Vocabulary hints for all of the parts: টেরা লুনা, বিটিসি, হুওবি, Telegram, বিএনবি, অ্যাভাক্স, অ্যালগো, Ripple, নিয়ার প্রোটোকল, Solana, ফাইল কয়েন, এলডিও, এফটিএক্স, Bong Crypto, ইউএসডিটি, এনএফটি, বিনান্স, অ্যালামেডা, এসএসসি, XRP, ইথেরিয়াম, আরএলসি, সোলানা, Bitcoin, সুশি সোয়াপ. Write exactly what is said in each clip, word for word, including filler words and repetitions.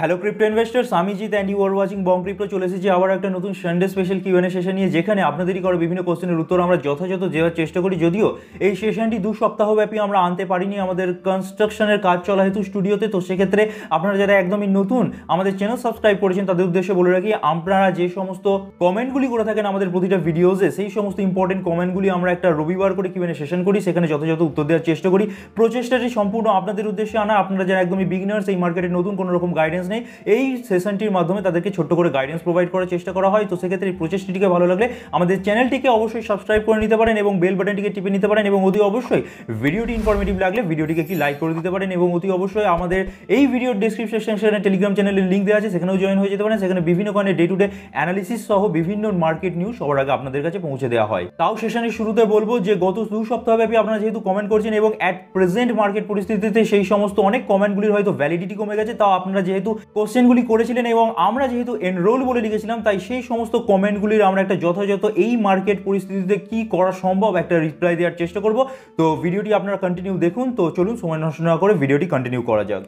Hello crypto investors आमी Jeet and you are watching Baum crypto. चले एसेছি আবার একটা নতুন সানডে স্পেশাল কিউএনএ সেশন নিয়ে, যেখানে আপনাদেরই করা বিভিন্ন কোশ্চেনের উত্তর আমরা যথাযথ দেওয়ার চেষ্টা করি। যদিও এই সেশনটি দু সপ্তাহব্যাপী আমরা আনতে পারিনি, আমাদের কনস্ট্রাকশনের কাজ চলা হেতু স্টুডিওতে। তো সেক্ষেত্রে আপনারা যারা একদমই নতুন আমাদের চ্যানেল সাবস্ক্রাইব করেছেন তাদের উদ্দেশ্যে বলে রাখি, আপনারা যে সমস্ত কমেন্টগুলি করে থাকেন আমাদের প্রতিটা ভিডিওসে, সেই সমস্ত ইম্পর্টেন্ট কমেন্টগুলি আমরা একটা রবিবার করে কিউএনএ সেশন করি, সেখানে যথাযথ উত্তর দেওয়ার চেষ্টা করি। প্রচেষ্টাটি সম্পূর্ণ আপনাদের উদ্দেশ্যে আনা। আপনারা যারা একদমই বিগিনার্স, এই মার্কেটে নতুন কোনো রকম গাইডেন্স নেই, এই সেশনটির মাধ্যমে তাদেরকে ছোট্ট করে গাইডেন্স প্রোভাইড করার চেষ্টা করা হয়। তো সেক্ষেত্রে এই প্রচেষ্টাটিকে ভালো লাগলে আমাদের চ্যানেলটিকে অবশ্যই সাবস্ক্রাইব করে নিতে পারেন এবং বেল বাটনটিকে টিপে নিতে পারেন, এবং অতি অবশ্যই ভিডিওটি ইনফরমেটিভ লাগলে ভিডিওটিকে কি লাইক করে দিতে পারেন, এবং অতি অবশ্যই আমাদের এই ভিডিওর ডেসক্রিপশন সেকশনে টেলিগ্রাম চ্যানেলের লিঙ্ক দেওয়া আছে, সেখানেও জয়েন হয়ে যেতে পারেন। সেখানে বিভিন্ন ধরনের ডে টু ডে অ্যানালিসিস সহ বিভিন্ন মার্কেট নিউজ সবার আগে আপনাদের কাছে পৌঁছে দেওয়া হয়। তাও সেশনের শুরুতে বলবো যে গত দু সপ্তাহব্যাপী আপনারা যেহেতু কমেন্ট করছেন এবং অ্যাট প্রেজেন্ট মার্কেট পরিস্থিতিতে সেই সমস্ত অনেক কমেন্টগুলির হয়তো ভ্যালিডিটি কমে গেছে, তাও আপনারা যেহেতু কোশ্চেনগুলি করেছিলেন এবং আমরা যেহেতু এনরোল বলে লিখেছিলাম, তাই সেই সমস্ত কমেন্টগুলির আমরা একটা যথাযথ এই মার্কেট পরিস্থিতিতে কি করা সম্ভব একটা রিপ্লাই দেওয়ার চেষ্টা করব। তো ভিডিওটি আপনারা কন্টিনিউ দেখুন। তো চলুন সময় নষ্ট না করে ভিডিওটি কন্টিনিউ করা যাক।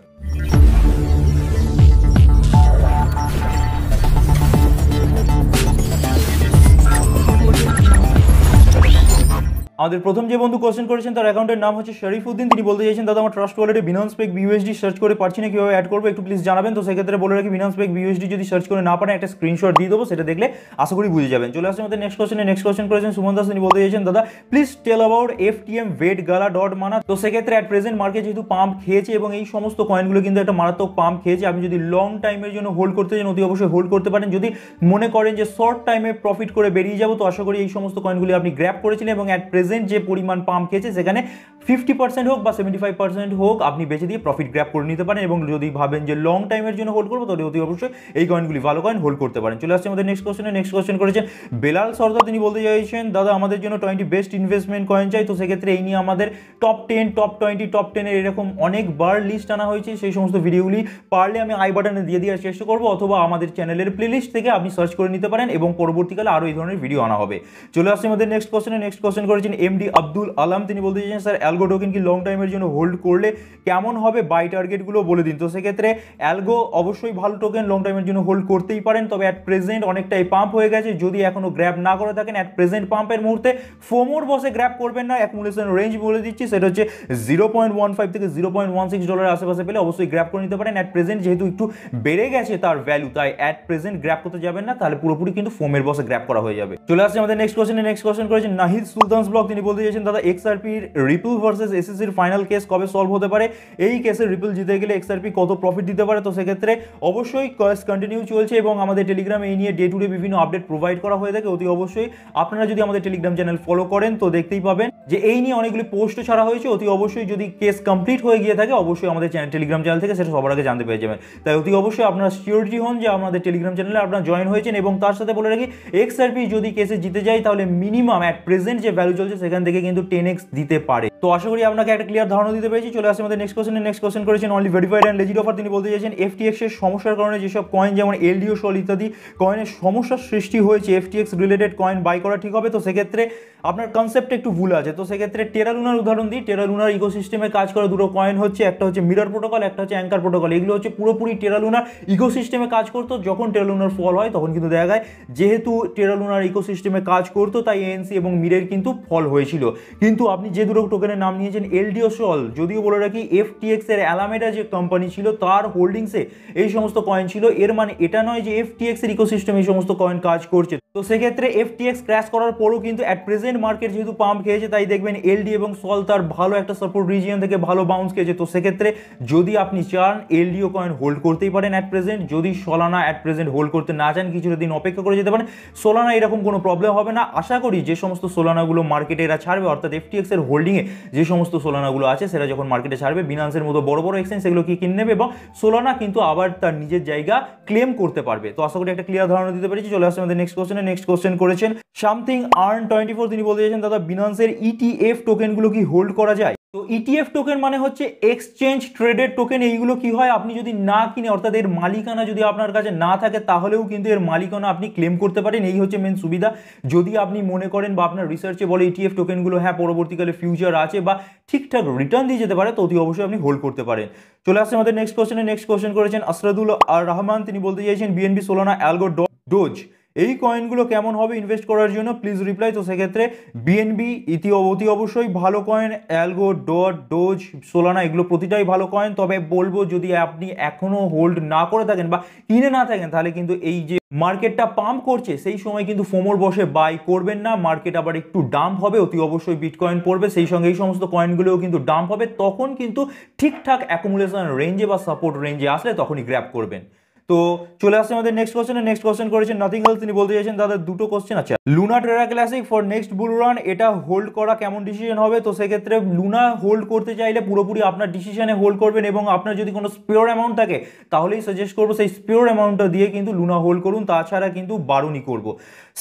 আমাদের প্রথম যে বন্ধু কোশ্চেন করেছেন তার অ্যাকাউন্টের নাম হচ্ছে শরীফউদ্দিন। তিনি বলতে চাইছেন, দাদা আমার ট্রাস্ট ওয়ালেটে বিনান্স পেক বিউএসডি সার্চ করে পাচ্ছি না, কীভাবে অ্যাড করবো একটু প্লিজ জানাবেন। তো সেক্ষেত্রে বলে রাখি, বিনান্স পেক বিউএসডি যদি সার্চ করে না পারেন একটা স্ক্রিনশট দিয়ে দেবো, সেটা দেখলে আশা করি বুঝে যাবেন। চলে আসছে আমাদের নেক্সট কোশ্চেনে। নেক্সট কোশ্চেন করেছেন সুমন দাস। তিনি বলতে চাইছেন, দাদা please tell about F T M wait গালা ডট মানা। তো সেক্ষেত্রে অ্যাট প্রেজেন্ট মার্কেট যেহেতু পাম্প খেয়েছে এবং এই সমস্ত কয়েনগুলো কিন্তু একটা মারাত্মক পাম্প খেয়েছে, আপনি যদি লং টাইমের জন্য হোল্ড করতে চান অতি অবশ্যই হোল্ড করতে পারেন। যদি মনে করেন যে শর্ট টাইমে প্রফিট করে বেরিয়ে যাবো, তো আশা করি এই সমস্ত কয়েনগুলি আপনি গ্র্যাব করেছিলেন এবং অ্যাট প্রেজেন্ট যে পরিমাণ পাম্প খেয়েছে সেখানে ফিফটি পার্সেন্ট হোক বা সেভেন্টি ফাইভ পার্সেন্ট হোক আপনি বেঁচে দিয়ে প্রফিট গ্র্যাপ করে নিতে পারেন। এবং যদি ভাবেন যে লং টাইমের জন্য হোল্ড করবো, তাহলে অতি অবশ্যই এই কয়েনগুলি ভালো কয়েন হোল্ড করতে পারেন। চলে আসছে আমাদের নেক্সট কোশ্চেনে। নেক্সট কোশ্চেন করেছেন বেলাল সর্দার। তিনি বলতে চাইছেন, দাদা আমাদের জন্য টোয়েন্টি বেস্ট ইনভেস্টমেন্ট কয়েন চাই। তো সেক্ষেত্রে এই নিয়ে আমাদের top ten top twenty top টেনের এরকম অনেকবার লিস্ট আনা হয়েছে, সেই সমস্ত ভিডিওগুলি পারলে আমি আই বাটনে দিয়ে দেওয়ার চেষ্টা করবো, অথবা আমাদের চ্যানেলের প্লেলিস্ট থেকে আপনি সার্চ করে নিতে পারেন এবং পরবর্তীকালে আরও এই ধরনের ভিডিও আনা হবে। চলে আসছে আমাদের নেক্সট কোশ্চেনে। নেক্সট কোশ্চেন করেছেন এমডি আব্দুল আলম। তিনি বলতে চাইছেন, স্যার অ্যালগো টোকেন কি লং টাইমের জন্য হোল্ড করলে কেমন হবে, বাই টার্গেটগুলো বলে দিন। তো সেক্ষেত্রে অ্যালগো অবশ্যই ভালো টোকেন, লং টাইমের জন্য হোল্ড করতেই পারেন, তবে অ্যাট প্রেজেন্ট অনেকটাই পাম্প হয়ে গেছে। যদি এখনও গ্র্যাব না করে থাকেন অ্যাট প্রেজেন্ট পাম্পের মুহূর্তে ফোমোর বসে গ্র্যাব করবেন না। অ্যাকুমুলেশন রেঞ্জ বলে দিচ্ছি, সেটা হচ্ছে জিরো পয়েন্ট ওয়ান ফাইভ থেকে zero point one six dollar আশেপাশে পেলে অবশ্যই গ্র্যাব করে নিতে পারেন। অ্যাট প্রেজেন্ট যেহেতু একটু বেড়ে গেছে তার ভ্যালু, তাই অ্যাট প্রেজেন্ট গ্র্যাব করতে যাবেন না, তাহলে পুরোপুরি কিন্তু ফোমের বসে গ্র্যাব করা হয়ে যাবে। চলে আসছে আমাদের নেক্সট কোশ্চেন। নেক্সট কোশ্চেন করেছেন নাহিদ সুলতানস ব্লগ। তিনি বলতে চাইছেন, দাদা এক্সআরপি রিপল ভার্সেস এসএসসির ফাইনাল কেস কবে সলভ হতে পারে, এই কেসে রিপল জিতে গেলে এক্সআরপি কত প্রফিট দিতে পারে। তো সেক্ষেত্রে অবশ্যই কেস কন্টিনিউ চলছে এবং আমাদের টেলিগ্রামে এই নিয়ে ডে টু ডে বিভিন্ন আপডেট প্রোভাইড করা হয়ে থাকে। অতি অবশ্যই আপনারা যদি আমাদের টেলিগ্রাম চ্যানেল ফলো করেন তো দেখতেই পাবেন যে এই নিয়ে অনেকগুলি পোস্টও ছাড়া হয়েছে। অতি অবশ্যই যদি কেস কমপ্লিট হয়ে গিয়ে থাকে অবশ্যই আমাদের চ্যানেল টেলিগ্রাম চ্যানেল থেকে সেটা সবার আগে জানতে পেরে যাবেন। তাই অতি অবশ্যই আপনারা সিওরিটি হন যে আমাদের টেলিগ্রাম চ্যানেলে আপনারা জয়েন হয়েছেন। এবং তার সাথে বলে রাখি, এক্সআরপি যদি কেসে জিতে যায় তাহলে মিনিমাম অ্যাট প্রেজেন্ট যে ভ্যালু চলছে সেখান থেকে কিন্তু টেন এক্স দিতে পারে। তো আশা করি আপনাকে একটা ক্লিয়ার ধারণা দিতে পেরেছি। চলে আসছে আমাদের নেক্সট কোশ্চেনে। নেক্সট কোশ্চেন করেছেন only verified and legit offer. তিনি বলতে চাইছেন, এফটিএক্স এর সমস্যার কারণে যেসব কয়েন যেমন এলডিও সল ইত্যাদি কয়েনের সমস্যার সৃষ্টি হয়েছে, এফটিএক্স রিলেটেড কয়েন বাই করা ঠিক হবে। তো সেক্ষেত্রে আপনার কনসেপ্টটা একটু ভুল আছে। তো সেক্ষেত্রে টেরা লুনার উদাহরণ দিই। টেরা লুনার ইকোসিস্টেমে কাজ করা দুটো কয়েন হচ্ছে, একটা হচ্ছে মিরর প্রোটোকল, একটা হচ্ছে অ্যাঙ্কার প্রোটোকল। এগুলো হচ্ছে পুরোপুরি টেরা লুনার ইকোসিস্টেমে কাজ করতো। যখন টেরা লুনার ফল হয় তখন কিন্তু দেখা যায় যেহেতু টেরা লুনার ইকোসিস্টেমে কাজ করতো তাই এএনসি এবং মিরের কিন্তু ফল হয়েছিল। কিন্তু আপনি যে দুটো টোকেনের নাম নিয়েছেন এলডিও সল, যদিও বলে রাখি এফটিএক্স এর অ্যালামেডা যে কোম্পানি ছিল তার হোল্ডিংসে এই সমস্ত কয়েন ছিল, এর মানে এটা নয় যে এফটিএক্স এর ইকোসিস্টেম এই সমস্ত কয়েন কাজ করছে। তো সেক্ষেত্রে এফটিএক্স ক্র্যাশ করার পরও কিন্তু অ্যাট প্রেজেন্ট মার্কেট যেহেতু পাম্প খেয়েছে, তাই দেখবেন এলডি এবং সল তার ভালো একটা সাপোর্ট রিজিয়ন থেকে ভালো বাউন্স খেয়েছে। তো সেক্ষেত্রে যদি আপনি চান এলডিও কয়েন হোল্ড করতেই পারেন অ্যাট প্রেজেন্ট। যদি সোলানা অ্যাট প্রেজেন্ট হোল্ড করতে না চান কিছুটা দিন অপেক্ষা করে যেতে পারেন, সোলানা এরকম কোনো প্রবলেম হবে না। আশা করি যে সমস্ত সোলানাগুলো মার্কেটে এরা ছাড়বে, অর্থাৎ এফটিএক্স এর হোল্ডিংয়ে যে সমস্ত সোলানাগুলো আছে সেটা যখন মার্কেটে ছাড়বে, বিনান্সের মতো বড় বড় এক্সচেঞ্জ সেগুলো কি কিনে নেবে এবং সোলানা কিন্তু আবার তার নিজের জায়গা ক্লেম করতে পারবে। তো আশা করি একটা ক্লিয়ার ধারণা দিতে পেরেছি। চলে আসছে আমাদের নেক্সট কোশ্চেনে। নেক্সট কোশ্চেন করেছেন সামথিং আর্ন টোয়েন্টি ফোর। তিনি বলতে চাইছেন, দাদা বিনান্সের ইটিএফ টোকেনগুলো কি হোল্ড করা যায়। তো ইটিএফ টোকেন মানে হচ্ছে এক্সচেঞ্জ ট্রেডেড টোকেন। এইগুলো কি হয়, আপনি যদি না কিনে অর্থাৎ এর মালিকানা যদি আপনার কাছে না থাকে তাহলেও কিন্তু এর মালিকানা আপনি ক্লেম করতে পারেন। এই হচ্ছে মেন সুবিধা। যদি আপনি মনে করেন বা আপনার রিসার্চে বলে ইটিএফ টোকেনগুলো হ্যাঁ পরবর্তীকালে ফিউচার আছে বা ঠিকঠাক রিটার্ন দিয়ে যেতে পারে, তো অতি অবশ্যই আপনি হোল্ড করতে পারেন। চলে আসছে আমাদের নেক্সট কোশ্চেনে। নেক্সট কোশ্চেন করেছেন আসরাদুল আর রহমান, তিনি বলতে চাইছেন বিএনবি সোলানা অ্যালগো ডোজ এই কয়েনগুলো কেমন হবে ইনভেস্ট করার জন্য, প্লিজ রিপ্লাই। তো সেক্ষেত্রে বিএনবি ইতি অবতি অবশ্যই ভালো coin, অ্যালগো dot doge সোলানা এগুলো প্রতিটাই ভালো কয়েন। তবে বলবো যদি আপনি এখনও হোল্ড না করে থাকেন বা কিনে না থাকেন তাহলে কিন্তু এই যে মার্কেটটা পাম্প করছে সেই সময় কিন্তু ফোমোর বসে বাই করবেন না, মার্কেট আবার একটু ডাম্প হবে, অতি অবশ্যই বিটকয়েন পড়বে, সেই সঙ্গে এই সমস্ত কয়েনগুলোও কিন্তু ডাম্প হবে, তখন কিন্তু ঠিকঠাক অ্যাকুমুলেশন রেঞ্জে বা সাপোর্ট রেঞ্জে আসলে তখনই গ্র্যাব করবেন। তো চলে আসছে আমাদের নেক্সট কোশ্চেনে। নেক্সট কোশ্চেন করেছেন নাথিং এলস, তিনি বলতে চাইছেন দাদা দুটো কোশ্চেন আছে, লুনা টেরা classic for next bull run এটা হোল্ড করা কেমন ডিসিশন হবে। তো সেক্ষেত্রে লুনা হোল্ড করতে চাইলে পুরোপুরি আপনার ডিসিশনে হোল্ড করবেন এবং আপনার যদি কোনো স্পিওর অ্যামাউন্ট থাকে তাহলেই সাজেস্ট করবো সেই স্পিওর অ্যামাউন্টটা দিয়ে কিন্তু লুনা হোল্ড করুন, তাছাড়া কিন্তু বারণই করবো।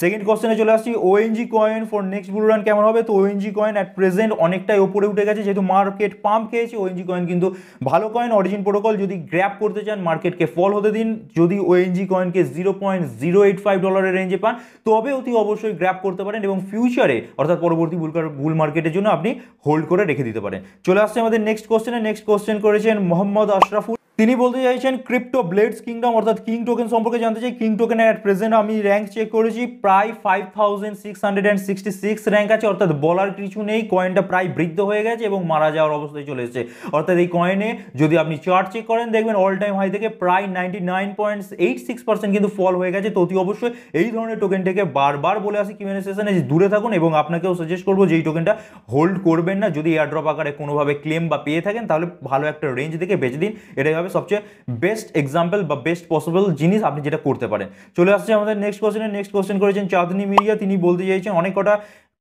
সেকেন্ড কোশ্চেনে চলে আসছি, ONG coin for next bull run কেমন হবে। তো ওএনজি কয়েন অ্যাট প্রেজেন্ট অনেকটাই ওপরে উঠে গেছে, যেহেতু মার্কেট পাম্প খেয়েছে ওএনজি কয়েন কিন্তু ভালো কয়েন। অরিজিন প্রোটোকল যদি গ্র্যাব করতে চান, মার্কেটকে ফল হতে দিন, যদি ওএনজি কয়েনকে zero point zero eight five ডলারের রেঞ্জে পান তবে অতি অবশ্যই গ্র্যাব করতে পারেন এবং ফিউচারে অর্থাৎ পরবর্তী বুল মার্কেটের জন্য আপনি হোল্ড করে রেখে দিতে পারেন। চলে আসছে আমাদের নেক্সট কোশ্চেনে। নেক্সট কোশ্চেন করেছেন মোহাম্মদ আশরাফুল, তিনি বলতে চাইছেন ক্রিপ্টো ব্লেডস কিংডম অর্থাৎ কিং টোকেন সম্পর্কে জানতে চাই। কিং টোকেনের অ্যাট প্রেজেন্ট আমি র্যাঙ্ক চেক করেছি, প্রায় five thousand six hundred and sixty six rank আছে, অর্থাৎ বলার কিছু নেই, কয়েনটা প্রায় বৃদ্ধ হয়ে গেছে এবং মারা যাওয়ার অবস্থায় চলে এসেছে। অর্থাৎ এই কয়েনে যদি আপনি চার্ট চেক করেন দেখবেন অল টাইম হাই থেকে প্রায় ninety nine point eight six percent কিন্তু ফল হয়ে গেছে। তো অতি অবশ্যই এই ধরনের টোকেনটাকে বারবার বলে আসি কিউএনএ সেশনে যে দূরে থাকুন এবং আপনাকেও সাজেস্ট করবো যে এই টোকেনটা হোল্ড করবেন না, যদি এয়ারড্রপ আকারে কোনোভাবে ক্লেম বা পেয়ে থাকেন তাহলে ভালো একটা রেঞ্জ থেকে বেঁচে দিন, এটাই সবচেয়ে বেস্ট এক্সাম্পল বা বেস্ট পসিবল জিনিস আপনি যেটা করতে পারেন। চলে আসছে আমাদের নেক্সট কোশ্চেনে। নেক্সট কোশ্চেন করেছেন চাঁদনি মিডিয়া, তিনি বলতে চাইছেন অনেক কটা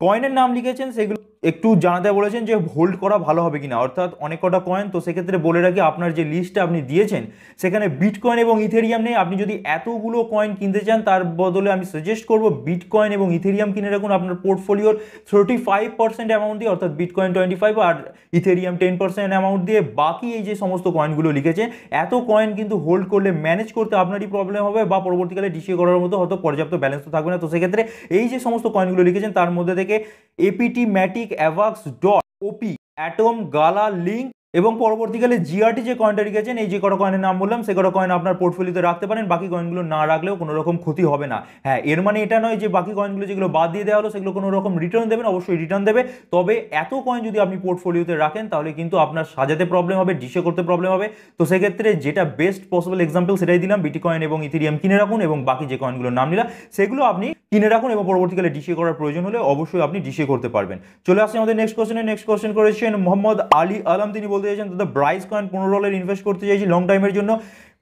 কয়েনের নাম লিখেছেন, সেগুলো একটু জানাতে বলেছেন যে হোল্ড করা ভালো হবে কিনা, অর্থাৎ অনেক কটা কয়েন। তো সেক্ষেত্রে বলে রাখি আপনার যে লিস্টটা আপনি দিয়েছেন সেখানে বিটকয়েন এবং ইথেরিয়াম নেই, আপনি যদি এতগুলো কয়েন কিনতে চান তার বদলে আমি সাজেস্ট করবো বিটকয়েন এবং ইথেরিয়াম কিনে রাখুন আপনার পোর্টফোলিওর থার্টি ফাইভ পার্সেন্ট অ্যামাউন্ট দিয়ে, অর্থাৎ বিটকয়েন টোয়েন্টি ফাইভ আর ইথেরিয়াম টেন পার্সেন্ট অ্যামাউন্ট দিয়ে। বাকি এই যে সমস্ত কয়েনগুলো লিখেছেন এত কয়েন কিন্তু হোল্ড করলে ম্যানেজ করতে আপনারই প্রবলেম হবে বা পরবর্তীকালে ডিসিও করার মতো হয়তো পর্যাপ্ত ব্যালেন্স তো থাকবে না। তো সেক্ষেত্রে এই যে সমস্ত কয়েনগুলো লিখেছেন তার মধ্যে থেকে APT matic অ্যাভাক্স dot OP atom গালা লিঙ্ক এবং পরবর্তীকালে জিআরটি যে কয়েনটা লিখেছেন এই যে কটা কয়েনের নাম বললাম সে কটা কয়েন আপনার পোর্টফোলিওতে রাখতে পারেন, বাকি কয়েনগুলো না রাখলেও কোনো রকম ক্ষতি হবে না। হ্যাঁ, এর মানে এটা নয় যে বাকি কয়েনগুলো যেগুলো বাদ দিয়ে দেওয়া হলো সেগুলো কোনো রকম রিটার্ন দেবেন, অবশ্যই রিটার্ন দেবে, তবে এত কয়েন যদি আপনি পোর্টফোলিওতে রাখেন তাহলে কিন্তু আপনার সাজাতে প্রবলেম হবে, ডিসে করতে প্রবলেম হবে। তো সেক্ষেত্রে যেটা বেস্ট পসিবল এক্সাম্পল সেটাই দিলাম, বিটকয়েন এবং ইথেরিয়াম কিনে রাখুন এবং বাকি যে কয়েনগুলোর নাম নিলাম সেগুলো আপনি কিনে রাখুন এবং পরবর্তীকালে ডিসে করার প্রয়োজন হলে অবশ্যই আপনি ডিসে করতে পারবেন। চলে আসছে আমাদের নেক্সট কোশ্চেনে। নেক্সট কোশ্চেন করেছেন মোহাম্মদ আলী আলম, তিনি বলতে চাইছেন দাদা ব্রাইস কয়েন পনেরো ডলার ইনভেস্ট করতে চাইছি লং টাইমের জন্য,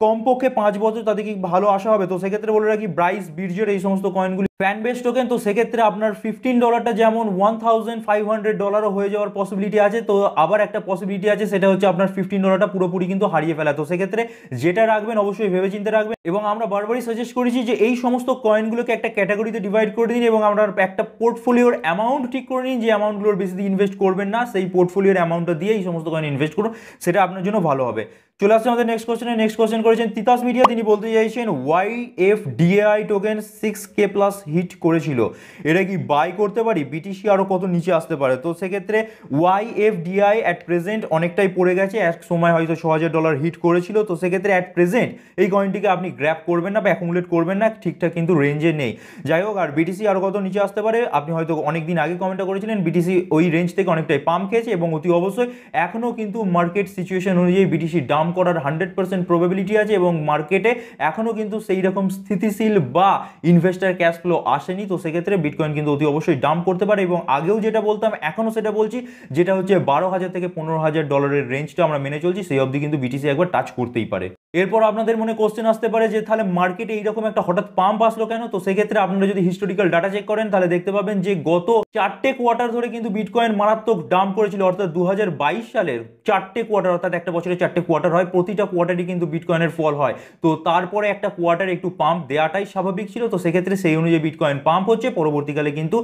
কমপক্ষে পাঁচ বছর তাতে কি ভালো আশা হবে। তো সেক্ষেত্রে বলে রাখি ব্রাইস বীর্যের এই সমস্ত কয়েনগুলি ফ্যান বেস টোকেন, তো সেক্ষেত্রে আপনার ফিফটিন ডলারটা যেমন ওয়ান থাউজেন্ড ফাইভ হান্ড্রেড ডলারও হয়ে যাওয়ার পসিবিলিটি আছে, তো আবার একটা পসিবিলিটি আছে সেটা হচ্ছে আপনার ফিফটিন ডলারটা পুরোপুরি কিন্তু হারিয়ে ফেলা। তো সেক্ষেত্রে যেটা রাখবেন অবশ্যই ভেবেচিন্তে রাখবেন এবং আমরা বারবারই সাজেস্ট করেছি যে এই সমস্ত কয়েনগুলোকে একটা ক্যাটাগরিতে ডিভাইড করে দিন এবং আমরা একটা পোর্টফোলিওর অ্যামাউন্ট ঠিক করে নিন যে অ্যামাউন্টগুলোর বেশি দিয়ে ইনভেস্ট করবেন না, সেই পোর্টফোলিওর অ্যামাউন্টটা দিয়ে এই সমস্ত কয়েন ইনভেস্ট করুন, সেটা আপনার জন্য ভালো হবে। চলে আসছে আমাদের নেক্সট কোশ্চেনে। নেক্সট কোশ্চেন করেছেন তিতাস মিডিয়া, তিনি বলতে চাইছেন Y F DAI token six K plus hit করেছিল, এটা কি বাই করতে পারি, বিটিসি আরও কত নিচে আসতে পারে। তো সেক্ষেত্রে Y F DI at present অনেকটাই পড়ে গেছে, এক সময় হয়তো ছ হাজার ডলার হিট করেছিল। তো সেক্ষেত্রে অ্যাট প্রেজেন্ট এই কয়েনটিকে আপনি গ্র্যাব করবেন না বা অ্যাকুমুলেট করবেন না, ঠিকঠাক কিন্তু রেঞ্জে নেই। যাই হোক, আর বিটিসি আরও কত নিচে আসতে পারে, আপনি হয়তো অনেক দিন আগে কমেন্টটা করেছিলেন বিটিসি ওই রেঞ্জ থেকে অনেকটাই পাম্প খেয়েছে এবং অতি অবশ্যই এখনও কিন্তু মার্কেট সিচুয়েশন অনুযায়ী বিটিসি ডাম করার হান্ড্রেড পার্সেন্ট প্রবেবিলিটি আছে এবং মার্কেটে এখনও কিন্তু সেই রকম স্থিতিশীল বা ইনভেস্টার ক্যাশ ফ্লো আসেনি। তো সেক্ষেত্রে বিটকয়েন কিন্তু অতি অবশ্যই ডাম্প করতে পারে এবং আগেও যেটা বলতাম এখনও সেটা বলছি, যেটা হচ্ছে বারো হাজার থেকে পনেরো হাজার ডলারের রেঞ্জটা আমরা মেনে চলছি, সেই অবধি কিন্তু বিটিসি একবার টাচ করতেই পারে। এরপর আপনাদের মনে কোশ্চেন আসতে পারে যে তাহলে মার্কেটে এইরকম একটা হঠাৎ পাম্প আসলো কেন। তো সেক্ষেত্রে আপনারা যদি হিস্টোরিক্যাল ডাটা চেক করেন তাহলে দেখতে পাবেন যে গত চারটে কোয়ার্টার ধরে কিন্তু বিটকয়েন মারাত্মক ডাম্প করেছিল, অর্থাৎ দু হাজার বাইশ সালের চারটে কোয়ার্টার, অর্থাৎ একটা বছরে চারটে কোয়ার্টার হয় প্রতিটা কোয়ার্টারই কিন্তু বিটকয়েনের ফল হয়। তো তারপরে একটা কোয়ার্টার একটু পাম্প দেওয়াটাই স্বাভাবিক ছিল। তো সেক্ষেত্রে সেই অনুযায়ী বিটকয়েন পাম্প হচ্ছে, পরবর্তীকালে কিন্তু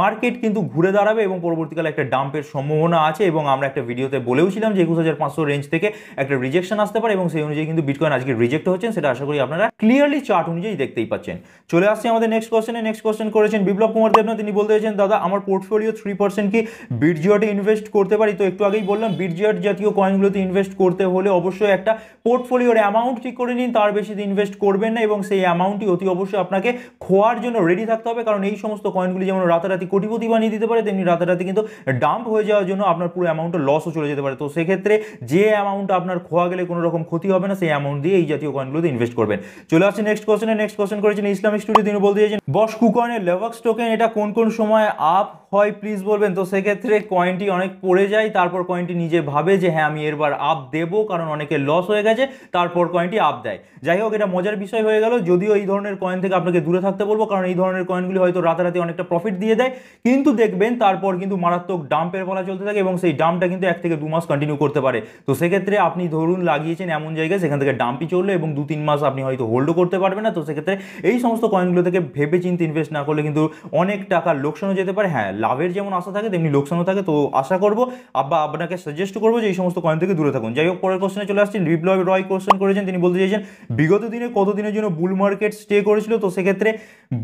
মার্কেট কিন্তু ঘুরে দাঁড়াবে এবং পরবর্তীকালে একটা ডাম্পের সম্ভাবনা আছে। এবং আমরা একটা ভিডিওতে বলেওছিলাম যে একুশ হাজার পাঁচশো রেঞ্জ থেকে একটা রিজেকশন আসতে পারে এবং সেই অনুযায়ী কিন্তু বিটকয়েন আজকে রিজেক্ট হচ্ছেন, সেটা আশা করি আপনারা ক্লিয়ারলি চার্ট অনুযায়ী দেখতেই পাচ্ছেন। চলে আসছে আমাদের নেক্সট কোয়েশ্চেনে। নেক্সট কোয়েশ্চেন করেছেন বিপ্লব কুমার দেবনা, তিনি বলতে চাইছেন দাদা আমার পোর্টফোলিও থ্রি পার্সেন্ট কি বিটজিওটে ইনভেস্ট করতে পারি? তো একটু আগেই বললাম বিটজিওট জাতীয় কয়েনগুলোতে ইনভেস্ট করতে হলে অবশ্যই একটা পোর্টফোলিওর অ্যামাউন্ট ঠিক করে নিন, তার বেশি ইনভেস্ট করবেন না এবং সেই অ্যামাউন্টটি অতি অবশ্যই আপনাকে খোয়ার জন্য রেডি থাকতে হবে, কারণ এই সমস্ত কয়েনগুলি যেমন রাতারাতি কোটিপতি বানিয়ে দিতে পারে তেমনি রাতারাতি কিন্তু ডাম্প হয়ে যাওয়ার জন্য আপনার পুরো অ্যামাউন্টটা লসও চলে যেতে পারে। তো সেক্ষেত্রে যে অ্যামাউন্ট আপনার খোয়া গেলে কোনো রকম ক্ষতি হবে না সেই অ্যামাউন্ট দিয়ে এই জাতীয় কয়েনগুলোতে ইনভেস্ট করবেন। চলে আসছে নেক্সট কোয়েশ্চেনে। নেক্সট কোয়েশ্চেন করেছেন ইসলামিক স্টুডিও, তিনি বলতে চাইছেন বস কুকয়েনের লেভাক্স টোকেন এটা কোন কোন সময় আপ হয় প্লিজ বলবেন? তো সেক্ষেত্রে কয়েনটি অনেক পড়ে যায়, তারপর কয়েনটি নিজে ভাবে যে হ্যাঁ আমি এরবার আপ দেবো কারণ অনেকের লস হয়ে গেছে, তারপর কয়েনটি আপ দেয়। যাই হোক এটা মজার বিষয় হয়ে গেল, যদিও এই ধরনের কয়েন থেকে আপনাকে দূরে থাকতে বলবো, কারণ এই ধরনের কয়েনগুলি হয়তো রাতারাতি অনেকটা প্রফিট দিয়ে দেয় কিন্তু দেখবেন তারপর কিন্তু মারাত্মক ডাম্পের পালা চলতে থাকে এবং সেই ডাম্পটা কিন্তু এক থেকে দু মাস কন্টিনিউ করতে পারে। তো সেক্ষেত্রে আপনি ধরুন লাগিয়েছেন এমন জায়গায় সেখান থেকে ডাম্পই চললো এবং দু তিন মাস আপনি হয়তো হোল্ডও করতে পারবেন না। তো সেক্ষেত্রে এই সমস্ত কয়েনগুলো থেকে ভেবে চিন্তে ইনভেস্ট না করলে কিন্তু অনেক টাকা লোকসানও যেতে পারে। হ্যাঁ লাভের যেমন আশা থাকে তেমনি লোকসানও থাকে। তো আশা করবো আব্বা আপনাকে সাজেস্ট করবো যে এই সমস্ত কয়েন থেকে দূরে থাকুন। যাই হোক পরের কোশ্চেনে চলে আসছি। বিপ্লব রয় কোশ্চেন করেছেন, তিনি বলতে চাইছেন বিগত দিনে কতদিনের জন্য বুল মার্কেট স্টে করেছিল? তো সেক্ষেত্রে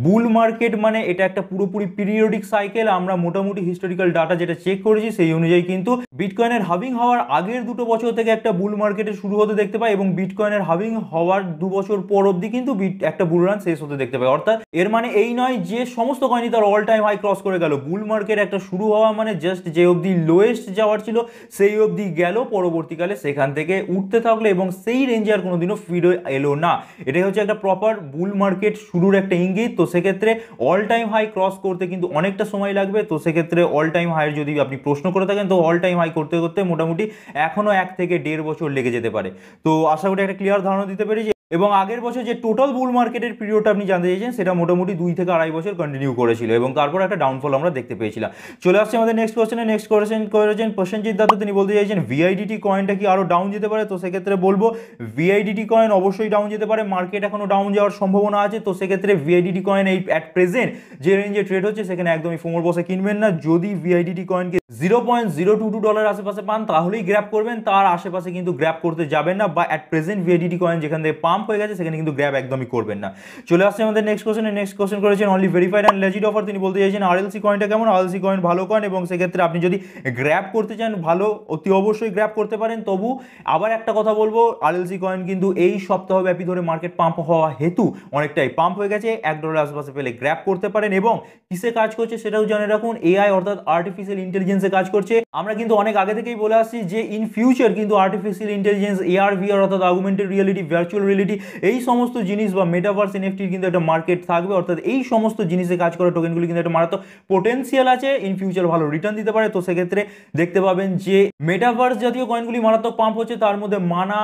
বুল মার্কেট মানে এটা একটা পুরোপুরি পিরিয়ডিক সাইকেল। আমরা মোটামুটি হিস্টোরিক্যাল ডাটা যেটা চেক করেছি সেই অনুযায়ী কিন্তু বিটকয়েনের হাবিং হওয়ার আগের দুটো বছর থেকে একটা বুল মার্কেটে শুরু হতে দেখতে পাই এবং বিটকয়েনের হাবিং হওয়ার দু বছর পর অবধি কিন্তু একটা বুল রান শেষ হতে দেখতে পাই। অর্থাৎ এর মানে এই নয় যে সমস্ত কয়েনই তার অল টাইম হাই ক্রস করে গেল। বুল মার্কেট একটা শুরু হওয়া মানে জাস্ট যে অবধি লোয়েস্ট যাওয়ার ছিল সেই অবধি গেল, পরবর্তীকালে সেখান থেকে উঠতে থাকলো এবং সেই রেঞ্জে আর কোনোদিনও ফিরে এলো না। এটাই হচ্ছে একটা প্রপার বুল মার্কেট শুরুর একটা ইঙ্গিত। তো সেক্ষেত্রে অল টাইম হাই ক্রস করতে কিন্তু অনেকটা সময় লাগবে। তো সেক্ষেত্রে অল টাইম হাইয়ের যদি আপনি প্রশ্ন করে থাকেন তো অল টাইম হাই করতে করতে মোটামুটি এখনো এক থেকে দেড় বছর লেগে যেতে পারে। তো আশা করি একটা ক্লিয়ার ধারণা দিতে পেরেছি। এবং আগের বছর যে টোটাল বুল মার্কেটের পিরিয়ডটা আপনি জানতে চাইছেন সেটা মোটামুটি দুই থেকে আড়াই বছর কন্টিনিউ করেছিল এবং তারপর একটা ডাউনফল আমরা দেখতে পেয়েছিলাম। চলে আসছে আমাদের নেক্সট কোয়েশ্চেনে। নেক্সট কোয়েশ্চেন করেছেন প্রসেনজিৎ দত্ত, তিনি বলতে চাইছেন ভিআইডিটি কয়েনটা কি আরও ডাউন যেতে পারে? তো সেক্ষেত্রে বলবো ভিআইডিটি কয়েন অবশ্যই ডাউন যেতে পারে, মার্কেট এখনও ডাউন যাওয়ার সম্ভাবনা আছে। তো সেক্ষেত্রে ভিআইডিটি কয়েন এই অ্যাট প্রেজেন্ট যে রেঞ্জে ট্রেড হচ্ছে সেখানে একদমই ফোমোর বসে কিনবেন না। যদি ভিআইডিটি কয়েনকে zero point zero two two dollar আশেপাশে পান তাহলেই গ্র্যাব করবেন, তার আশেপাশে কিন্তু গ্র্যাব করতে যাবেন না। বা অ্যাট প্রেজেন্ট ভিআইডিটি কয়েন যেখান থেকে পাম হয়ে গেছে সেখানে কিন্তু গ্র্যাব একদমই করবেন না। চলে আসছে আমাদের নেক্সট কোশ্চেন। নেক্সট কোশ্চেন করেছেন only verified and legit offer, তিনি বলতে চাইছেন আরএলসি কয়েনটা কেমন? আরএলসি কয়েন ভালো কয়েন এবং সেক্ষেত্রে আপনি যদি গ্র্যাব করতে চান ভালো অতি অবশ্যই গ্র্যাব করতে পারেন। তবু আবার একটা কথা বলবো, আরএলসি কয়েন কিন্তু এই সপ্তাহব্যাপী ধরে মার্কেট পাম্প হওয়া হেতু অনেকটাই পাম্প হয়ে গেছে, এক ডলার আশেপাশে পেলে গ্র্যাব করতে পারেন। এবং কিসে কাজ করছে সেটাও জেনে রাখুন, এআই অর্থাৎ আর্টিফিশিয়াল ইন্টেলিজেন্সে কাজ করছে। আমরা কিন্তু অনেক আগে থেকেই বলে আসছি যে ইন ফিউচার কিন্তু আর্টিফিশিয়াল ইন্টেলিজেন্স, এআর ভিআর অর্থাৎ অগমেন্টেড রিয়েলিটি, ভার্চুয়াল রিয়েলিটি, এই সমস্ত জিনিস বা মেটাভার্স, এনএফটির কিন্তু একটা মার্কেট থাকবে। অর্থাৎ এই সমস্ত জিনিসে কাজ করা টোকেনগুলি কিন্তু একটা মারাত্মক পটেনশিয়াল আছে, ইন ফিউচার ভালো রিটার্ন দিতে পারে। তো সেক্ষেত্রে দেখতে পাবেন যে মেটাভার্স জাতীয় কয়েনগুলি মারাত্মক পাম্প হচ্ছে, তার মধ্যে মানা,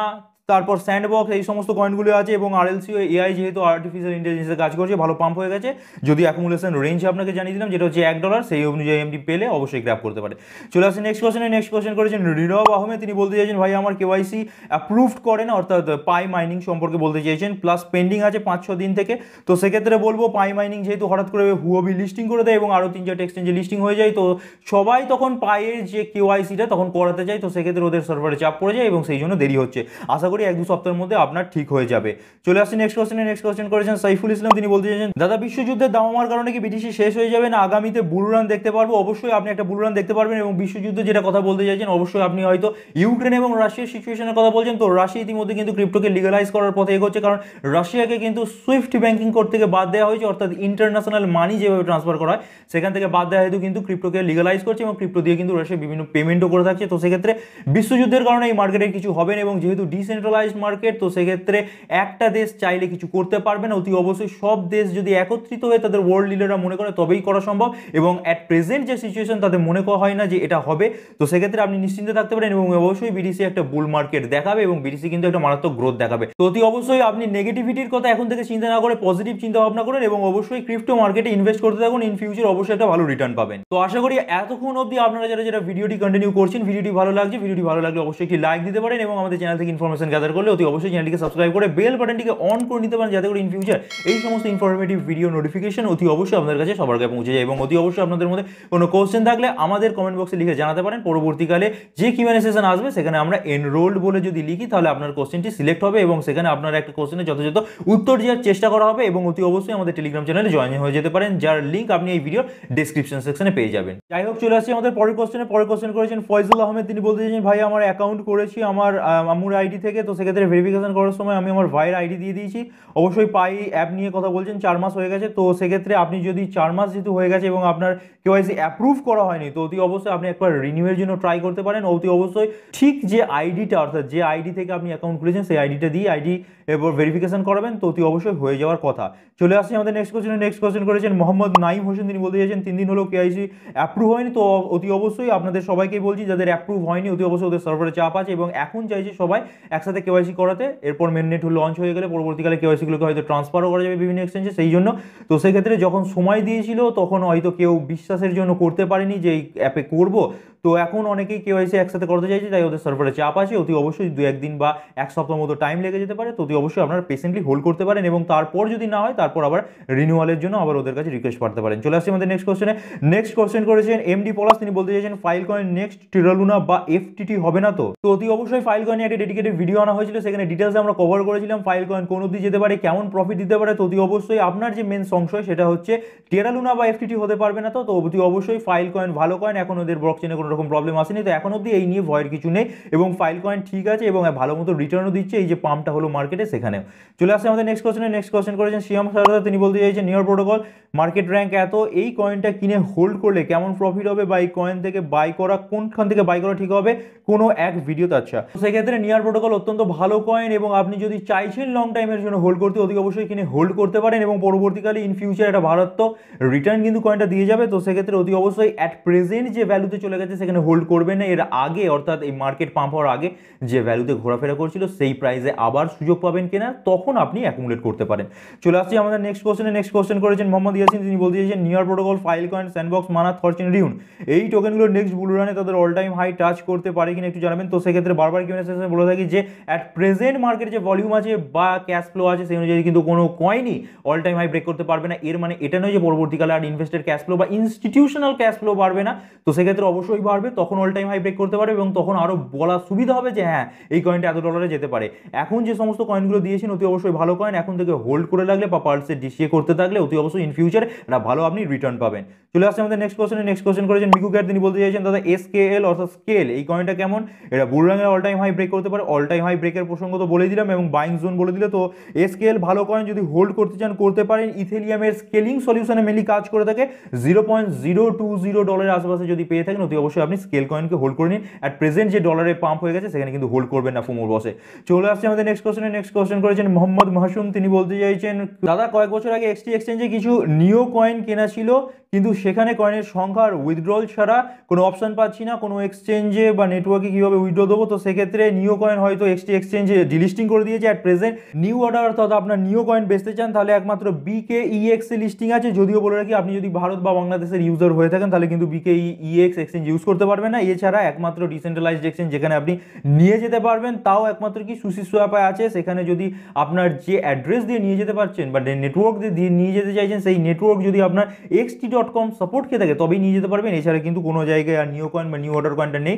তারপর স্যান্ডবক্স, এই সমস্ত কয়েনগুলো আছে। এবং আরএলসি ও এআই যেহেতু আর্টিফিশিয়াল ইন্টেলিজেন্সের কাজ করছে ভালো পাম্প হয়ে গেছে। যদি অ্যাকুমুলেশন রেঞ্জ আপনাকে জানিয়ে দিলাম যেটা হচ্ছে এক ডলার, সেই অনুযায়ী এমডি পেলে অবশ্যই গ্র্যাব করতে পারে। চলে আসছে নেক্সট কোয়েশ্চেনে। নেক্সট কোয়েশ্চেন করেছেন নীরব আহমেদ, তিনি বলতে চাইছেন ভাই আমার কেওয়াইসি অ্যাপ্রুভড করেন, অর্থাৎ পাই মাইনিং সম্পর্কে বলতে চাইছেন, প্লাস পেন্ডিং আছে পাঁচ ছ দিন থেকে। তো সেক্ষেত্রে বলবো পাই মাইনিং যেহেতু হঠাৎ করে হুওবি লিস্টিং করে দেয় এবং আরও তিন চারটে এক্সচেঞ্জে লিস্টিং হয়ে যায়, তো সবাই তখন পায়ের যে কেওয়াইসিটা তখন করাতে চায়। তো সেক্ষেত্রে ওদের সার্ভারে চাপ পড়ে যায় এবং সেই জন্য দেরি হচ্ছে। আশা এক দু সপ্তাহের মধ্যে আপনার ঠিক হয়ে যাবে। চলে আসছে নেক্সট কোয়েশ্চেনে। নেক্সট কোয়েশ্চেন করেছেন সাইফুল ইসলাম, তিনি বলতে চাইছেন দাদা বিশ্বযুদ্ধের দামামার কারণে কি বিটিসি শেষ হয়ে যাবে না আগামীতে বুল রান দেখতে পারবো? অবশ্যই আপনি একটা বুল রান দেখতে পারবেন। এবং বিশ্বযুদ্ধ যেটা কথা বলতে চাইছেন, অবশ্যই আপনি হয়তো ইউক্রেন এবং রাশিয়ার সিচুয়েশনের কথা বলছেন। তো রাশিয়া ইতিমধ্যে কিন্তু ক্রিপ্টোকে লিগালাইজ করার পথে এগোচ্ছে, কারণ রাশিয়াকে কিন্তু সুইফট ব্যাঙ্কিং কোড থেকে বাদ দেওয়া হয়েছে, অর্থাৎ ইন্টারন্যাশনাল মানি যেভাবে ট্রান্সফার করা হয় সেখান থেকে বাদ দেওয়া হেতু কিন্তু ক্রিপ্টোকে লিগালাইজ করছে এবং ক্রিপ্টো দিয়ে কিন্তু রাশিয়া বিভিন্ন পেমেন্টও করে থাকছে। তো সেক্ষেত্রে বিশ্বযুদ্ধের কারণে এই মার্কেটে কিছু হবে না এবং যেহেতু ডিসেন্ট্রাল ডিসেন্ট্রালাইজড মার্কেট, তো সেক্ষেত্রে একটা দেশ চাইলে কিছু করতে পারবে না। অতি অবশ্যই সব দেশ যদি একত্রিত হয়ে তাদের ওয়ার্ল্ড লিডাররা মনে করে তবেই করা সম্ভব, এবং অ্যাট প্রেজেন্ট যে সিচুয়েশন তাদের মনে করা হয় না যে এটা হবে। তো সেক্ষেত্রে আপনি নিশ্চিন্তে থাকতে পারেন এবং অবশ্যই বিডিসি একটা বুল মার্কেট দেখাবে এবং বিডিসি কিন্তু একটা মারাত্মক গ্রোথ দেখাবে। তো অতি অবশ্যই আপনি নেগেটিভিটির কথা এখন থেকে চিন্তা না করে পজিটিভ চিন্তা ভাবনা করেন এবং অবশ্যই ক্রিপ্টো মার্কেটে ইনভেস্ট করতে থাকুন, ইন ফিউচার অবশ্যই একটা ভালো রিটার্ন পাবেন। তো আশা করি এতক্ষণ অবধি আপনারা যারা যারা ভিডিওটি কন্টিনিউ করছেন ভিডিওটি ভালো লাগছে, ভিডিওটি ভালো লাগলে অবশ্যই একটি লাইক দিতে পারেন এবং আমাদের চ্যানেল থেকে ইনফরমেশন গ্যাদার করলে অতি অবশ্যই চ্যানেলটিকে সাবস্ক্রাইব করে বেল বাটনটিকে অন করে নিতে পারেন, যাতে করে ইন ফিউচার এই সমস্ত ইনফরমেটিভ ভিডিও নোটিফিকেশন অতি অবশ্যই আপনাদের কাছে সবার কাছে পৌঁছে যায়। এবং অতি অবশ্যই আপনাদের মধ্যে কোনো কোয়েশ্চেন থাকলে আমাদের কমেন্ট বক্সে লিখে জানাতে পারেন, পরবর্তীকালে যে কিউএনএ সেশন আসবে সেখানে আমরা এনরোলড বলে যদি লিখি তাহলে আপনার কোয়েশ্চেনটি সিলেক্ট হবে এবং সেখানে আপনার একটা কোয়েশ্চেনে যথাযথ উত্তর দেওয়ার চেষ্টা করা হবে। এবং অতি অবশ্যই আমাদের টেলিগ্রাম চ্যানেলে জয়েন হয়ে যেতে পারেন, যার লিঙ্ক আপনি এই ভিডিওর ডেসক্রিপশন সেকশনে পেয়ে যাবেন। যাই হোক, চলে আসি আমাদের পরের কোয়েশ্চেনে। পরের কোয়েশ্চেন করেছেন ফয়জুল আহমেদ, তিনি বলতে চাইছেন ভাই আমার অ্যাকাউন্ট করেছি আমার আমুর আইডি থেকে, তো সেক্ষেত্রে ভেরিফিকেশন করার সময় আমি আমার ভাইয়ের আইডি দিয়ে দিয়েছি। অবশ্যই পাই অ্যাপ নিয়ে কথা বলছেন, চার মাস হয়ে গেছে। তো সেক্ষেত্রে আপনি যদি চার মাস যেহেতু হয়ে গেছে এবং আপনার কেওয়াইসি অ্যাপ্রুভ করা হয়নি, তো অতি অবশ্যই আপনি একবার রিনিউয়ের জন্য ট্রাই করতে পারেন। অতি অবশ্যই ঠিক যে আইডিটা অর্থাৎ যে আইডি থেকে আপনি অ্যাকাউন্ট খুলেছেন সেই আইডিটা দিয়ে আইডি এবার ভেরিফিকেশন করাবেন, তো অতি অবশ্যই হয়ে যাওয়ার কথা। চলে আসছি আমাদের নেক্সট কোয়েশ্চেনে। নেক্সট কোয়েশ্চেন করেছেন মোহাম্মদ নাইম হোসেন, তিনি বলতে চাইছেন তিন দিন হলো কেওয়াইসি অ্যাপ্রুভ হয়নি, তো অতি অবশ্যই আপনাদের সবাইকেই বলছি যাদের অ্যাপ্রুভ হয়নি অতি অবশ্যই ওদের সার্ভারে চাপ আছে এবং এখন চাইছে সবাই একসাথে কেওয়াইসি করাতে, এরপর মেন নেট লঞ্চ হয়ে গেলে পরবর্তীকালে কেওয়াইসিগুলোকে হয়তো ট্রান্সফারও করা যাবে বিভিন্ন এক্সচেঞ্জে সেই জন্য। তো সেক্ষেত্রে যখন সময় দিয়েছিল তখন হয়তো কেউ বিশ্বাসের জন্য করতে পারেনি যে এই অ্যাপে করবো, তো এখন অনেকেই কেওয়াইসি একসাথে করতে চাইছে, তাই ওদের সার্ভারে চাপ আছে। অতি অবশ্যই দু একদিন বা এক সপ্তাহ মতো টাইম লেগে যেতে পারে, তো অতি অবশ্যই আপনারা পেশেন্টলি হোল্ড করতে পারেন এবং তারপর যদি না হয় তারপর আবার রিনিউয়ালের জন্য আবার ওদের কাছে রিকোয়েস্ট পাঠাতে পারেন। চলে আসছি আমাদের নেক্সট কোয়েশ্চেনে। নেক্সট কোয়েশ্চেন করেছেন এমডি পলাশ, তিনি বলতে চাইছেন ফাইল কয়েন next টেরা লুনা বা এফটিটি হবে না, তো তো অতি অবশ্যই ফাইল কয়েনে একটা ডেডিকেটেড ভিডিও আনা হয়েছিল, সেখানে ডিটেলসে আমরা কভার করেছিলাম ফাইল কয়েন কোন অবধি যেতে পারে, কেমন প্রফিট দিতে পারে। তো অতি অবশ্যই আপনার যে মেন সংশয় সেটা হচ্ছে টেরা লুনা বা এফটিটি হতে পারবে না, তো অতি অবশ্যই ফাইল কয়েন ভালো কয়েন, এখন ওদের ব্লকচেনে কোনো রকম প্রবলেম আসেনি, তো এখন অবধি এই নিয়ে ভয়ের কিছু নেই এবং ফাইল কয়েন ঠিক আছে এবং ভালো মতো রিটার্নও দিচ্ছে এই যে পাম্পটা হলো মার্কেটে সেখানেও। চলে আসছে আমাদের নেক্সট কোয়েশ্চেনে। নেক্সট কোয়েশ্চেন করেছেন শিয়াম সারদা, তিনি বলতে চাইছেন নিয়ার প্রোটোকল মার্কেট র্যাঙ্ক এত, এই কয়েনটা কিনে হোল্ড করলে কেমন প্রফিট হবে বা এই কয়েন থেকে বাই করা কোনখান থেকে বাই করা ঠিক হবে কোনো এক ভিডিওতে। আচ্ছা, সেক্ষেত্রে নিয়ার প্রোটোকল অত্যন্ত ভালো কয়েন এবং আপনি যদি চাইছেন লং টাইমের জন্য হোল্ড করতে অতি অবশ্যই কিনে হোল্ড করতে পারেন এবং পরবর্তীকালে ইন ফিউচার একটা মারাত্মক রিটার্ন কিন্তু কয়েনটা দিয়ে যাবে। তো সেক্ষেত্রে অতি অবশ্যই অ্যাট প্রেজেন্ট যে ভ্যালুতে চলে গেছে সেখানে হোল্ড করবে না, এর আগে অর্থাৎ এই মার্কেট পাম্প হওয়ার আগে যে ভ্যালুতে ঘোরাফেরা করছিল সেই প্রাইসে আবার সুযোগ পাবেন কেনা, তখন আপনি অ্যাকুমুলেট করতে পারেন। চলে আসছি আমাদের নেক্সট কোয়েশ্চেনে। নেক্সট কোয়েশ্চেন করেছেন মোহাম্মদ ইয়াসিন, তিনি বলতে চাইছেন নিয়ার প্রোটোকল ফাইল কয়েন sandbox মানা থর্চিন রিউন এই টোকেনগুলো নেক্সট বুল রানে তাদের অল টাইম হাই টাচ করতে পারে কিনা একটু জানাবেন। তো সেক্ষেত্রে বারবার কিউএনএ সেশনে বলে থাকি যে অ্যাট প্রেজেন্ট মার্কেটে যে ভলিউম আছে বা ক্যাশ ফ্লো আছে সেই অনুযায়ী কিন্তু কোনো কয়েনই অল টাইম হাই ব্রেক করতে পারবে না। এর মানে এটা নয় যে পরবর্তীকালে আর ইনভেস্টের ক্যাশ ফ্লো বা ইনস্টিটিউশনাল ক্যাশ ফ্লো বাড়বে না, তো সেক্ষেত্রে অবশ্যই বাড়বে, তখন অল টাইম হাই ব্রেক করতে পারবে এবং তখন আরও বলা সুবিধা হবে যে হ্যাঁ এই কয়েনটা এত ডলারে যেতে পারে। এখন যে সমস্ত কয়েনগুলো দিয়েছেন অতি অবশ্যই ভালো কয়েন, এখন থেকে হোল্ড করে লাগলে বা পার্টসে ডিসিএ করতে থাকলে অতি অবশ্যই ইন ফিউচার এটা ভালো আপনি রিটার্ন পাবেন। চলে আসছে আমাদের নেক্সট কোয়েশ্চেনে। নেক্সট কোয়েশ্চেন করেছেন মিকু ক্যাট, তিনি বলতে চাইছেন দাদা এস কে এল অর্থাৎ স্কেল এই কয়েনটা কেমন, এটা বুল রানের অল টাইম হাই ব্রেক করতে পারে, অল টাইম হাই ব্রেকের প্রসঙ্গ তো বলে দিলাম এবং বাইং জোন বলে দিলে। তো এস কে এল ভালো কয়েন, যদি হোল্ড করতে চান করতে পারেন, ইথেলিয়ামের স্কেলিং সলিউশনে মেনলি কাজ করে থাকে, zero point zero two zero ডলারের আশেপাশে যদি পেয়ে থাকেন অতি অবশ্যই আপনি স্কেল কয়েনকে হোল্ড করে নিন, অ্যাট প্রেজেন্ট যে ডলারে পাম্প হয়ে গেছে সেখানে কিন্তু হোল্ড করবেন না ফোমোর বসে। চলে আসছে আমাদের নেক্সট কোয়েশ্চেনে। নেক্সট কোয়েশ্চেন করেছেন মোহাম্মদ মাহসুম, তিনি বলতে চাইছেন দাদা কয়েক বছর আগে এক্সটি এক্সচেঞ্জে কিছু নিও কয়েন কেনা ছিল, কিন্তু সেখানে কয়েনের সংখ্যার উইথড্রল ছাড়া কোনো অপশান পাচ্ছি না, কোনো এক্সচেঞ্জে বা নেটওয়ার্কে কীভাবে উইথড্র দেবো। তো সেক্ষেত্রে নিও কয়েন হয়তো এক্সটি এক্সচেঞ্জে ডিলিস্টিং করে দিয়েছে, অ্যাট প্রেজেন্ট নিউ অর্ডার অর্থাৎ আপনার নিও কয়েন বেচতে চান তাহলে একমাত্র বিকে ইএক্স লিস্টিং আছে, যদিও বলে রাখি আপনি যদি ভারত বা বাংলাদেশের ইউজার হয়ে থাকেন তাহলে কিন্তু বিকে ইএক্স এক্সচেঞ্জ ইউজ করতে পারবেন না, এছাড়া একমাত্র ডিসেন্ট্রালাইজড এক্সচেঞ্জ যেখানে আপনি নিয়ে যেতে পারবেন তাও একমাত্র কি সুশি সোয়াপে আছে। সেখানে যদি আপনার যে অ্যাড্রেস দিয়ে নিয়ে যেতে পারছেন বা নেটওয়ার্ক দিয়ে নিয়ে যেতে চাইছেন সেই নেটওয়ার্ক যদি আপনার এক্সটি ডট কম সাপোর্ট খেয়ে থাকে তবেই নিয়ে যেতে পারবেন, এছাড়া কিন্তু কোনো জায়গায় আর নিউ কয়েন বা নিউ অর্ডার কয়েনটা নেই।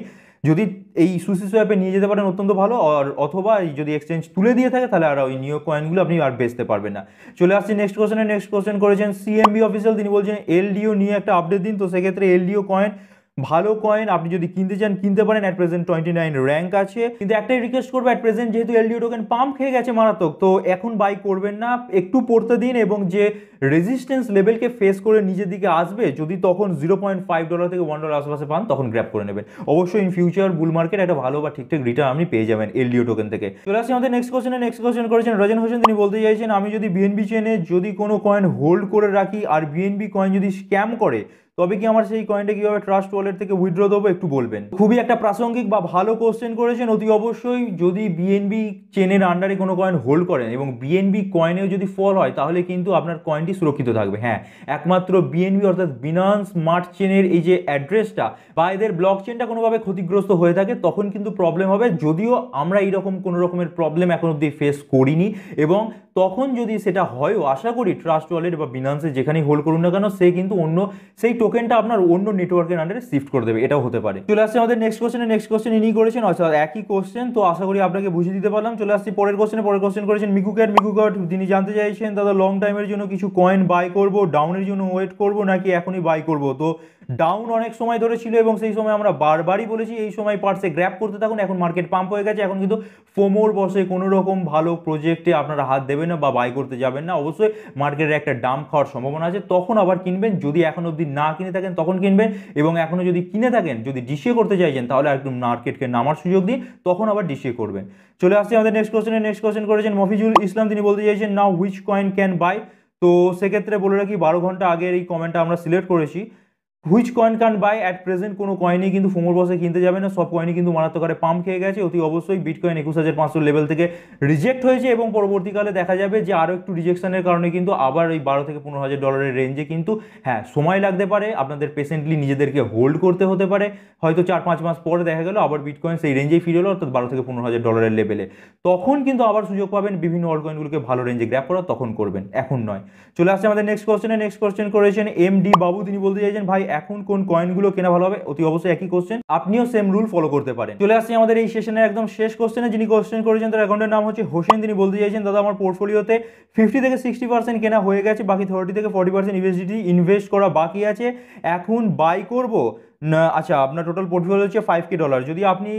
যদি এই সুশি সোয়াপে নিয়ে যেতে পারেন অত্যন্ত ভালো, আর অথবা যদি এক্সচেঞ্জ তুলে দিয়ে থাকে তাহলে আর ওই নিউ কয়েনগুলো আপনি আর বেচতে পারবেন না। চলে আসছি নেক্সট কোয়েশ্চেনে। নেক্সট কোয়েশ্চেন করেছেন সিএমবি অফিসিয়াল, তিনি বলছেন এলডিও নিয়ে একটা আপডেট দিন। তো সেক্ষেত্রে এলডিও কয়েন ভালো কয়েন আপনি যদি কিনতে চান কিনতে পারেন। At present twenty nine rank আছে, কিন্তু একটাই রিকোয়েস্ট করবো, এট প্রেজেন্ট যেহেতু এলডিও টোকেন পাম্প খেয়ে গেছে মারাত্মক, তো এখন বাই করবেন না, একটু পড়তে দিন এবং যে রেজিস্ট্যান্স লেভেলকে ফেস করে নিজের দিকে আসবে, যদি তখন জিরো পয়েন্ট ফাইভ ডলার থেকে ওয়ান ডলার আশেপাশে পান তখন গ্র্যাব করে নেবেন। অবশ্যই ইন ফিউচার বুল মার্কেট একটা ভালো বা ঠিকঠাক রিটার্ন আপনি পেয়ে যাবেন এলডিও টোকেন থেকে। চলে আসি আমাদের নেক্সট কোয়েশ্চেনে। নেক্সট কোয়েশ্চেন করেছেন রাজন হোসেন, তিনি বলতে চাইছেন আমি যদি বিএনবি চেনে যদি কোনো কয়েন হোল্ড করে রাখি আর বিএনবি কয়েন যদি স্ক্যাম করে তবে কি আমার সেই কয়েনটা কিভাবে ট্রাস্ট ওয়ালেট থেকে উইথড্র দেবো, একটু বলবেন। খুবই একটা প্রাসঙ্গিক বা ভালো কোশ্চেন করেছেন। অতি অবশ্যই যদি বিএনবি চেনের আন্ডারে কোনো কয়েন হোল্ড করেন এবং বিএনবি কয়েনেও যদি ফল হয় তাহলে কিন্তু আপনার কয়েনটি সুরক্ষিত থাকবে। হ্যাঁ, একমাত্র বিএনবি অর্থাৎ বিনান্স স্মার্ট চেনের এই যে অ্যাড্রেসটা বা এদের ব্লক চেনটা কোনোভাবে ক্ষতিগ্রস্ত হয়ে থাকে তখন কিন্তু প্রবলেম হবে, যদিও আমরা এইরকম কোনো রকমের প্রবলেম এখন অবধি ফেস করিনি এবং তখন যদি সেটা হয়ও আশা করি ট্রাস্ট ওয়ালেট বা বিনান্সে যেখানেই হোল্ড করুন না কেন সে কিন্তু অন্য সেই টোকেনটা আপনার অন্য নেটওয়ার্কের আন্ডারে শিফট করে দেবে, এটাও হতে পারে। চলে আসছে আমাদের নেক্সট কোশ্চেনে। নেক্সট কোশ্চেন ইনি করেছেন, অর্থাৎ একই কোশ্চেন, তো আশা করি আপনাকে বুঝিয়ে দিতে পারলাম। চলে আসছি পরের কোশ্চেনে। পরের কোশ্চেন করেছেন মিকুকেট। মিকুকেট তিনি জানতে চাইছেন দাদা লং টাইমের জন্য কিছু কয়েন বাই করব, ডাউনের জন্য ওয়েট করব নাকি এখনই বাই করব। তো ডাউন অনেক সময় ধরে ছিল এবং সেই সময় আমরা বারবারই বলেছি এই সময় পার্টসে গ্র্যাব করতে থাকুন, এখন মার্কেট পাম্প হয়ে গেছে, এখন কিন্তু ফোমোর বসে কোনো রকম ভালো প্রজেক্টে আপনারা হাত দেবেন না বা বাই করতে যাবেন না। অবশ্যই মার্কেটের একটা ডাম্প খাওয়ার সম্ভাবনা আছে, তখন আবার কিনবেন। যদি এখন অবধি না কিনে থাকেন তখন কিনবেন, এবং এখনও যদি কিনে থাকেন যদি ডিসিএ করতে চাইছেন তাহলে একদম মার্কেটকে নামার সুযোগ দিন, তখন আবার ডিসিএ করবেন। চলে আসছি আমাদের নেক্সট কোয়েশ্চেনে। নেক্সট কোয়েশ্চেন করেছেন মফিজুল ইসলাম, তিনি বলতে চাইছেন now which coin can buy. তো সেক্ষেত্রে বলে রাখি বারো ঘন্টা আগের এই কমেন্টটা আমরা সিলেক্ট করেছি। Which coin can buy, at present কোনো কয়েনই কিন্তু ফোমোর বসে কিনতে যাবে না, সব কয়েনই কিন্তু মারাত্মক হারে পাম্প খেয়ে গেছে। অতি অবশ্যই বিটকয়েন একুশ হাজার পাঁচশো লেভেল থেকে রিজেক্ট হয়েছে এবং পরবর্তীকালে দেখা যাবে যে আরও একটু রিজেকশনের কারণে কিন্তু আবার ওই বারো থেকে পনেরো হাজার ডলারের রেঞ্জে কিন্তু হ্যাঁ সময় লাগতে পারে, আপনাদের পেশেন্টলি নিজেদেরকে হোল্ড করতে হতে পারে। হয়তো চার পাঁচ মাস পরে দেখা গেল আবার বিটকয়েন সেই রেঞ্জেই ফিরে এলো, অর্থাৎ বারো থেকে পনেরো হাজার ডলারের লেভেলে, তখন কিন্তু আবার সুযোগ পাবেন বিভিন্ন অল্ড কয়েনগুলোকে ভালো রেঞ্জে গ্র্যাপ করা, তখন করবেন, এখন নয়। চলে আসছে আমাদের নেক্সট কোয়েশ্চেনে। নেক্সট কোয়েশ্চেন করেছেন এম ডি বাবু, তিনি বলতে চাইছেন ভাই এখন কোন কয়েনগুলো কেনা ভালো হবে। অতি অবশ্যই একই কোশ্চেন, আপনিও সেম রুল ফলো করতে পারেন। চলে আসছি আমাদের এই সেশনের একদম শেষ কোশ্চেনে। যিনি কোশ্চেন করেছেন তার অ্যাকাউন্টের নাম হচ্ছে হোসেন, তিনি বলতে চাইছেন দাদা আমার পোর্টফোলিওতে ফিফটি থেকে সিক্সটি পার্সেন্ট কেনা হয়ে গেছে, বাকি থার্টি থেকে ফর্টি পার্সেন্ট ইউএসডিটি ইনভেস্ট করা বাকি আছে, এখন বাই করব না। আচ্ছা, আপনার টোটাল পোর্টফোলিও হচ্ছে ফাইভ কে ডলার, যদি আপনি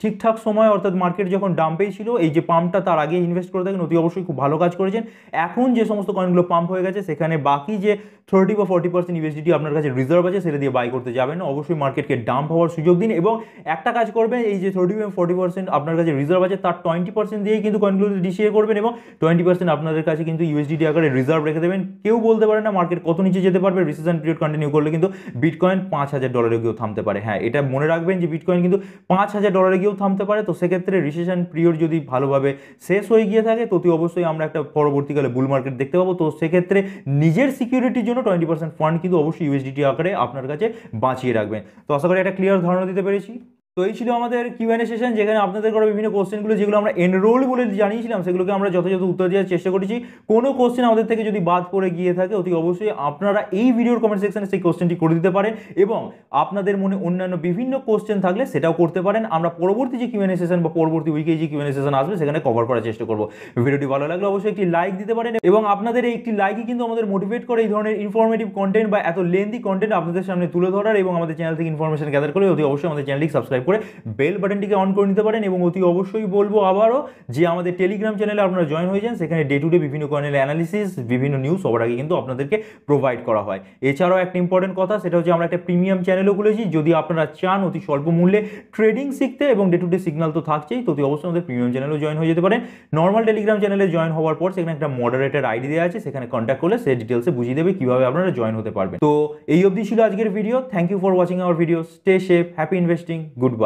ঠিকঠাক সময় অর্থাৎ মার্কেট যখন ডাম্পেই ছিল এই যে পাম্পটা তার আগে ইনভেস্ট করে থাকেন, অতি অবশ্যই খুব ভালো কাজ করেছেন। এখন যে সমস্ত কয়েনগুলো পাম্প হয়ে গেছে সেখানে বাকি যে থার্টি বা ফর্টি পার্সেন্ট ইউএসডিটি আপনার কাছে রিজার্ভ আছে সেটা দিয়ে বাই করতে যাবেন না, অবশ্যই মার্কেটকে ডাম্প হওয়ার সুযোগ দিন। এবং একটা কাজ করবেন, এই যে থার্টি বা ফর্টি পার্সেন্ট আপনার কাছে রিজার্ভ আছে তার টোয়েন্টি পার্সেন্ট দিয়েই কিন্তু কয়েনগুলো ডিসিএ করবেন এবং টোয়েন্টি পার্সেন্ট আপনাদের কাছে কিন্তু ইউএসডিটি আকারে রিজার্ভ রেখে দেবেন। কেউ বলতে পারে না মার্কেট কত নিচে যেতে পারবে, রিসেশন পিরিয়ড কন্টিনিউ করলে কিন্তু বিটকয়েন পাঁচ হাজার ডলারে গিয়েও থামতে পারে। হ্যাঁ, এটা মনে রাখবেন যে বিটকয়েন কিন্তু পাঁচ হাজার ডলারে থামতে পারে। তো সেক্ষেত্রে রিসেশন পিরিয়ড যদি ভালোভাবে শেষ হয়ে গিয়ে থাকে তো অতি অবশ্যই আমরা একটা পরবর্তীকালে বুল মার্কেট দেখতে পাবো। তো সেক্ষেত্রে নিজের সিকিউরিটির জন্য টোয়েন্টি পার্সেন্ট ফান্ড কিন্তু অবশ্যই ইউএসডিটি আকারে আপনার কাছে বাঁচিয়ে রাখবেন। তো আশা করি একটা ক্লিয়ার ধারণা দিতে পেরেছি। তো এই ছিল আমাদের কিউএনএ সেশন, যেখানে আপনাদের করা বিভিন্ন কোশ্চেনগুলো যেগুলো আমরা এনরোল বলে জানিয়েছিলাম সেগুলোকে আমরা যথাযথ উত্তর দেওয়ার চেষ্টা করেছি। কোনো কোশ্চেন আমাদের থেকে যদি বাদ পড়ে গিয়ে থাকে অতি অবশ্যই আপনারা এই ভিডিওর কমেন্ট সেকশনে সেই কোশ্চেনটি করে দিতে পারেন এবং আপনাদের মনে অন্যান্য বিভিন্ন কোশ্চেন থাকলে সেটাও করতে পারেন। আমরা পরবর্তী যে কিউএনএ সেশন বা পরবর্তী উইকে যে কিউএনএ সেশন আসবে সেখানে কভার করার চেষ্টা করব। ভিডিওটি ভালো লাগলে অবশ্যই একটি লাইক দিতে পারেন এবং আপনাদের এই একটি লাইকই কিন্তু আমাদের মোটিভেট করে এই ধরনের ইনফরমেটিভ কন্টেন্ট বা এত লেন্দি কন্টেন্ট আপনাদের সামনে তুলে ধরার এবং আমাদের চ্যানেল থেকে ইনফরমেশন গ্যাদার করে অতি অবশ্যই আমাদের চ্যানেলটি সাবস্ক্রাইব করে বেল বাটনটিকে অন করে নিতে পারেন। এবং অতি অবশ্যই বলবো আবারও যে আমাদের টেলিগ্রাম চ্যানেলে আপনারা জয়েন হয়ে যান, সেখানে ডে টু ডে বিভিন্ন কয়েনের অ্যানালিসিস বিভিন্ন নিউজ সবার আগে কিন্তু আপনাদেরকে প্রোভাইড করা হয়। এছাড়াও একটা ইম্পর্টেন্ট কথা সেটা হচ্ছে আমরা একটা প্রিমিয়াম চ্যানেলও খুলেছি, যদি আপনারা চান অতি স্বল্প মূল্যে ট্রেডিং শিখতে এবং ডে টু ডে সিগনাল তো থাকছেই, তো অতি অবশ্যই আমাদের প্রিমিয়াম চ্যানেলেও জয়েন হয়ে যেতে পারেন। নর্মাল টেলিগ্রাম চ্যানেলে জয়েন হওয়ার পর সেখানে একটা মডারেটার আইডি দেওয়া আছে, সেখানে কন্ট্যাক্ট করলে সে ডিটেলসে বুঝিয়ে দেবে কীভাবে আপনারা জয়েন হতে পারবেন। তো এই অবধি ছিল আজকের video. Thank you for watching our video. Stay safe, happy investing, good by.